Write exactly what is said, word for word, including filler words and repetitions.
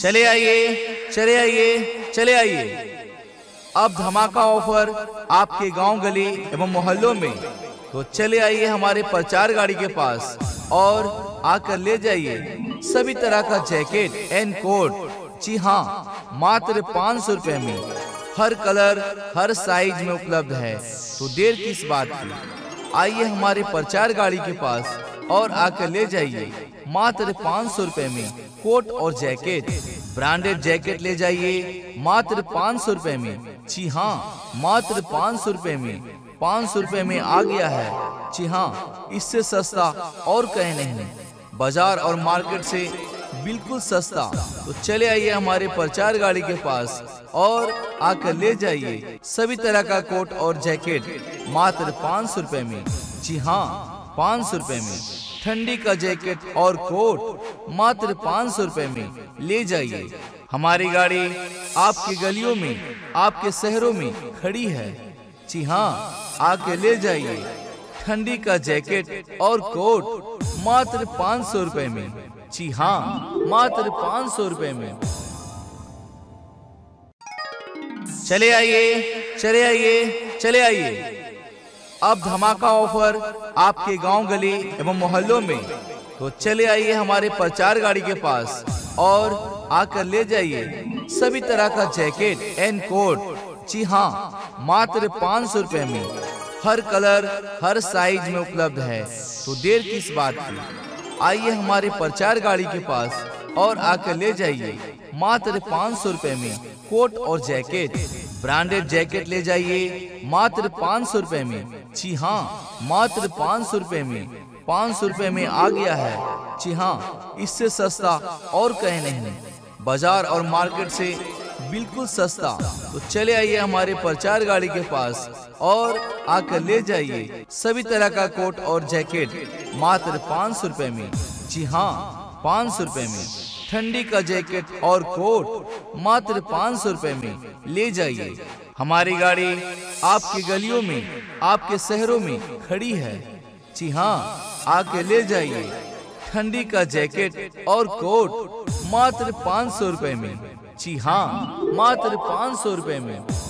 चले आइए, चले आइए, चले आइए। अब धमाका ऑफर आपके गांव, गली एवं मोहल्लों में, तो चले आइए हमारे प्रचार गाड़ी के पास और आकर ले जाइए सभी तरह का जैकेट एंड कोट। जी हाँ, मात्र पाँच सौ रुपये में हर कलर हर साइज में उपलब्ध है, तो देर किस बात की। आइए हमारे प्रचार गाड़ी के पास और आकर ले जाइए मात्र पाँच सौ रुपये में कोट और जैकेट। ब्रांडेड जैकेट ले जाइए मात्र पाँच सौ रुपये में। जी हाँ, मात्र पाँच सौ रुपये में, पाँच सौ रुपये में आ गया है। जी हाँ, इससे सस्ता और कहीं नहीं, बाजार और मार्केट से बिल्कुल सस्ता। तो चले आइए हमारे प्रचार गाड़ी के पास और आकर ले जाइए सभी तरह का कोट और जैकेट मात्र पाँच सौ रुपये में। जी हाँ, पाँच सौ रुपये में ठंडी का जैकेट और कोट मात्र पाँच सौ रुपये में ले जाइए। हमारी गाड़ी आपकी गलियों में, आपके शहरों में खड़ी है। जी हाँ, आके ले जाइए ठंडी का जैकेट और कोट मात्र पाँच सौ रुपये में। जी हाँ, मात्र पाँच सौ रुपये में। चले आइए, चले आइए, चले आइए। अब धमाका ऑफर आपके गांव, गली एवं मोहल्लों में, तो चले आइए हमारे प्रचार गाड़ी के पास और आकर ले जाइए सभी तरह का जैकेट एंड कोट। जी हाँ, मात्र पाँच सौ रुपये में हर कलर हर साइज में उपलब्ध है, तो देर किस बात की। आइए हमारे प्रचार गाड़ी के पास और आकर ले जाइए मात्र पाँच सौ रुपये में कोट और जैकेट। ब्रांडेड जैकेट ले जाइए मात्र पाँच सौ रुपये में। जी हाँ, मात्र पाँच सौ रुपये में, पाँच सौ रुपये में आ गया है। जी हाँ, इससे सस्ता और कहीं नहीं, बाजार और मार्केट से बिल्कुल सस्ता। तो चले आइए हमारे प्रचार गाड़ी के पास और आकर ले जाइए सभी तरह का कोट और जैकेट मात्र पाँच सौ रुपये में। जी हाँ, पाँच सौ रुपये में ठंडी का जैकेट और कोट मात्र पाँच सौ रुपये में ले जाइए। हमारी गाड़ी आपकी गलियों में, आपके शहरों में खड़ी है। जी हाँ, आके ले जाइए ठंडी का जैकेट और कोट मात्र पाँच सौ रुपये में। जी हाँ, मात्र पाँच सौ रुपये में।